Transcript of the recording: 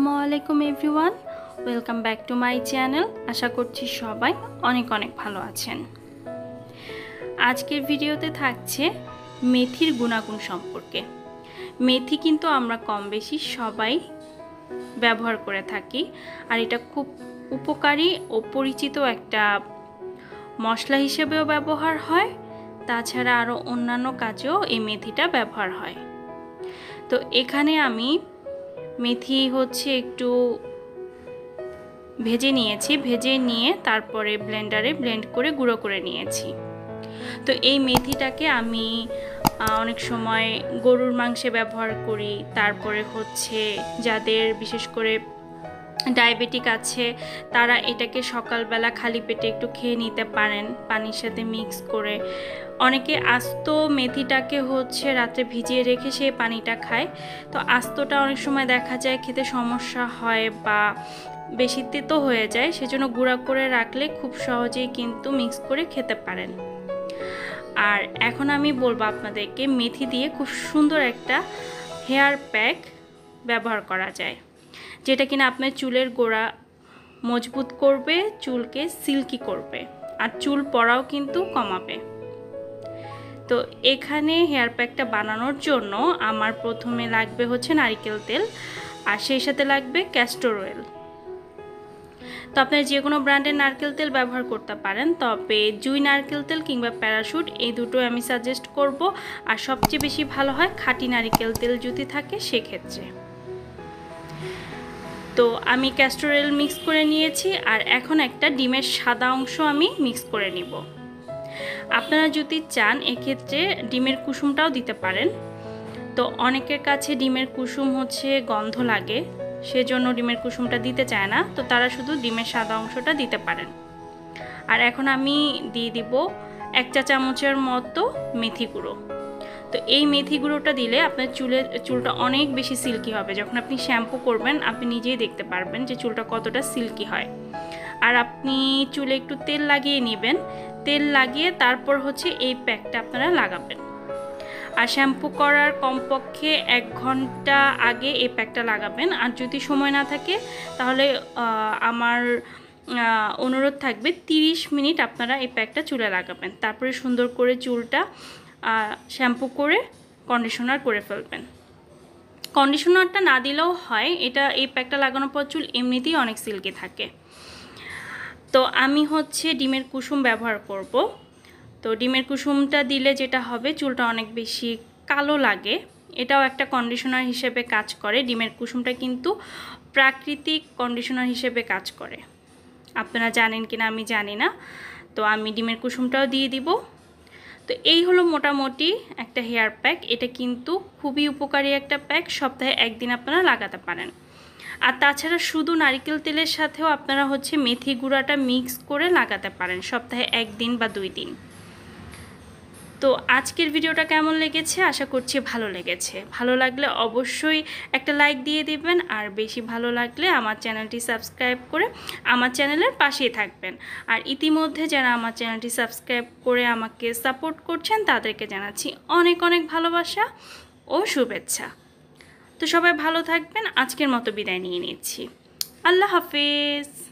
আসসালামু আলাইকুম everyone, welcome back to my channel. আশা করছি সবাই অনেক অনেক ভালো আছেন। আজকের ভিডিওতে থাকছে মেথির গুণাগুণ সম্পর্কে। মেথি কিন্তু আমরা কম বেশি সবাই ব্যবহার করে থাকি, আর এটা খুব উপকারী ও পরিচিত একটা মশলা হিসেবেও ব্যবহার হয়। তাছাড়া আরও অন্যান্য কাজেও এই মেথিটা ব্যবহার হয়। তো এখানে আমি মেথি হচ্ছে একটু ভেজে নিয়েছি, ভেজে নিয়ে তারপরে ব্লেন্ডারে ব্লেন্ড করে গুঁড়ো করে নিয়েছি। তো এই মেথিটাকে আমি অনেক সময় গরুর মাংসে ব্যবহার করি, তারপরে হচ্ছে যাদের বিশেষ করে ডায়াবেটিক আছে তারা এটাকে সকালবেলা খালি পেটে একটু খেয়ে নিতে পারেন পানির সাথে মিক্স করে। অনেকে আস্ত মেথিটাকে হচ্ছে রাতে ভিজিয়ে রেখে সেই পানিটা খায়। তো আস্তটা অনেক সময় দেখা যায় খেতে সমস্যা হয় বা বেশি তেতো হয়ে যায়, সেজন্য গুঁড়া করে রাখলে খুব সহজেই কিন্তু মিক্স করে খেতে পারেন। আর এখন আমি বলবো আপনাদেরকে মেথি দিয়ে খুব সুন্দর একটা হেয়ার প্যাক ব্যবহার করা যায়, যেটা কিনা আপনার চুলের গোড়া মজবুত করবে, চুলকে সিল্কি করবে, আর চুল পড়াও কিন্তু কমাবে। তো এখানে হেয়ার প্যাকটা বানানোর জন্য আমার প্রথমে লাগবে হচ্ছে নারকেল তেল, আর সেই সাথে লাগবে ক্যাস্টর অয়েল। তো আপনারা যে কোনো ব্র্যান্ডের নারকেল তেল ব্যবহার করতে পারেন, তবে জুই নারকেল তেল কিংবা প্যারাশুট, এই দুটো আমি সাজেস্ট করব। আর সবচেয়ে বেশি ভালো হয় খাঁটি নারকেল তেল যদি থাকে সেক্ষেত্রে। তো আমি ক্যাস্টর অয়েল মিক্স করে নিয়েছি, আর এখন একটা ডিমের সাদা অংশ আমি মিক্স করে নিব। আপনারা যদি চান এক্ষেত্রে ডিমের কুসুমটাও দিতে পারেন। তো অনেকের কাছে ডিমের কুসুম হচ্ছে গন্ধ লাগে, সেজন্য ডিমের কুসুমটা দিতে চায় না, তো তারা শুধু ডিমের সাদা অংশটা দিতে পারেন। আর এখন আমি দিয়ে দিব 1 চা চামচের মতো মেথি গুঁড়ো। তো এই মেথি গুঁড়োটা দিলে আপনার চুলটা অনেক বেশি সিল্কি হবে। যখন আপনি শ্যাম্পু করবেন আপনি নিজেই দেখতে পারবেন যে চুলটা কতটা সিল্কি হয়। আর আপনি চুলে একটু তেল লাগিয়ে নেবেন, তেল লাগিয়ে তারপর হচ্ছে এই প্যাকটা আপনারা লাগাবেন। আর শ্যাম্পু করার কমপক্ষে 1 ঘন্টা আগে এই প্যাকটা লাগাবেন। আর যদি সময় না থাকে তাহলে আমার অনুরোধ থাকবে 30 মিনিট আপনারা এই প্যাকটা চুলে লাগাবেন, তারপরে সুন্দর করে চুলটা শ্যাম্পু করে কন্ডিশনার করে ফেলবেন। কন্ডিশনারটা না দিলেও হয়, এটা এই প্যাকটা লাগানোর পর চুল এমনিতেই অনেক সিল্কি থাকে। তো আমি হচ্ছে ডিমের কুসুম ব্যবহার করব। তো ডিমের কুসুমটা দিলে যেটা হবে, চুলটা অনেক বেশি কালো লাগে, এটাও একটা কন্ডিশনার হিসেবে কাজ করে। ডিমের কুসুমটা কিন্তু প্রাকৃতিক কন্ডিশনার হিসেবে কাজ করে, আপনারা জানেন কিনা আমি জানি না। তো আমি ডিমের কুসুমটাও দিয়ে দিব। তো এই হলো মোটামুটি একটা হেয়ার প্যাক। এটা কিন্তু খুবই উপকারী একটা প্যাক, সপ্তাহে একদিন আপনারা লাগাতে পারেন। আর তাছাড়া শুধু নারকেল তেলের সাথেও আপনারা হচ্ছে মেথি গুঁড়াটা মিক্স করে লাগাতে পারেন সপ্তাহে 1 দিন বা 2 দিন। তো আজকের ভিডিওটা কেমন লেগেছে? আশা করছি ভালো লেগেছে। ভালো লাগলে অবশ্যই একটা লাইক দিয়ে দেবেন, আর বেশি ভালো লাগলে আমার চ্যানেলটি সাবস্ক্রাইব করে আমার চ্যানেলের পাশেই থাকবেন। আর ইতিমধ্যে যারা আমার চ্যানেলটি সাবস্ক্রাইব করে আমাকে সাপোর্ট করছেন তাদেরকে জানাচ্ছি অনেক অনেক ভালোবাসা ও শুভেচ্ছা। তো সবাই ভালো থাকবেন। আজকের মতো বিদায় নিয়ে নিচ্ছি। আল্লাহ হাফেজ।